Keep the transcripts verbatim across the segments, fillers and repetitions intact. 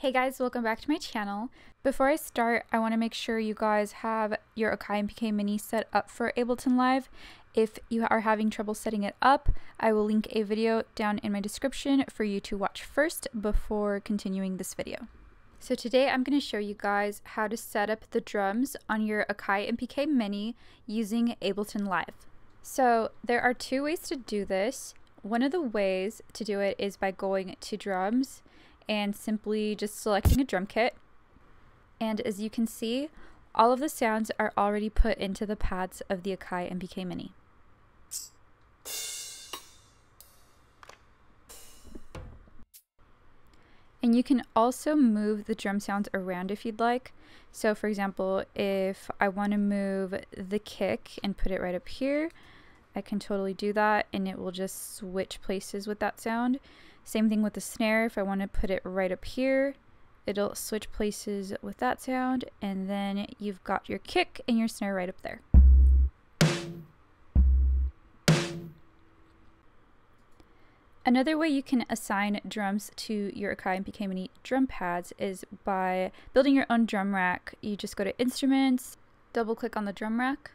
Hey guys, welcome back to my channel. Before I start, I want to make sure you guys have your Akai M P K Mini set up for Ableton Live. If you are having trouble setting it up, I will link a video down in my description for you to watch first before continuing this video. So today I'm going to show you guys how to set up the drums on your Akai M P K Mini using Ableton Live. So there are two ways to do this. One of the ways to do it is by going to drums and simply just selecting a drum kit. And as you can see, all of the sounds are already put into the pads of the Akai M P K Mini. And you can also move the drum sounds around if you'd like. So for example, if I want to move the kick and put it right up here, I can totally do that and it will just switch places with that sound. Same thing with the snare. If I want to put it right up here, it'll switch places with that sound, and then you've got your kick and your snare right up there. Another way you can assign drums to your Akai M P K Mini drum pads is by building your own drum rack. You just go to Instruments, double click on the drum rack,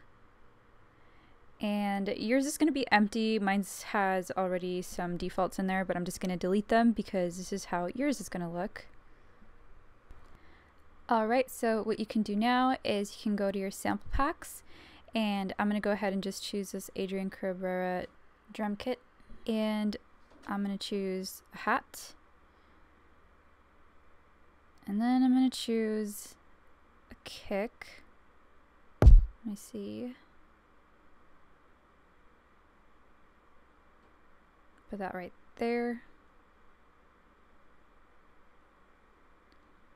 and yours is going to be empty. Mine's has already some defaults in there, but I'm just going to delete them because this is how yours is going to look. Alright, so what you can do now is you can go to your sample packs, and I'm going to go ahead and just choose this Adrian Cabrera drum kit, and I'm going to choose a hat, and then I'm going to choose a kick. Let me see. Put that right there.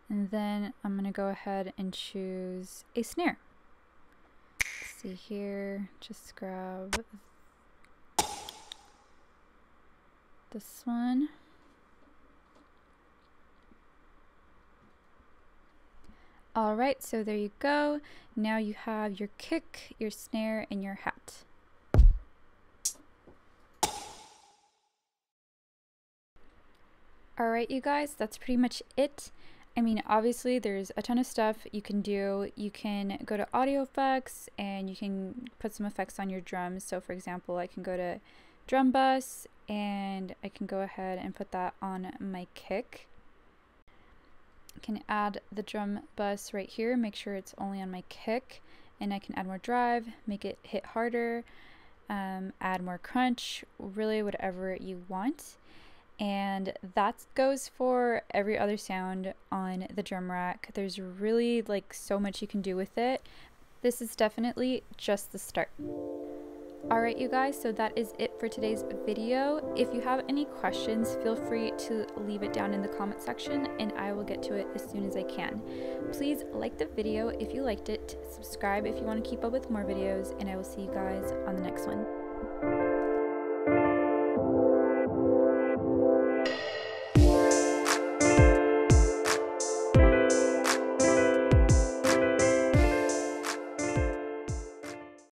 And then I'm going to go ahead and choose a snare. Let's see here, just grab this one. Alright, so there you go. Now you have your kick, your snare, and your hat. Alright you guys, that's pretty much it. I mean, obviously there's a ton of stuff you can do. You can go to audio effects and you can put some effects on your drums. So for example, I can go to drum bus and I can go ahead and put that on my kick. I can add the drum bus right here, make sure it's only on my kick, and I can add more drive, make it hit harder, um, add more crunch, really whatever you want. And that goes for every other sound on the drum rack. There's really like so much you can do with it. This is definitely just the start. Alright you guys, so that is it for today's video. If you have any questions, feel free to leave it down in the comment section and I will get to it as soon as I can. Please like the video if you liked it, subscribe if you want to keep up with more videos, and I will see you guys on the next one.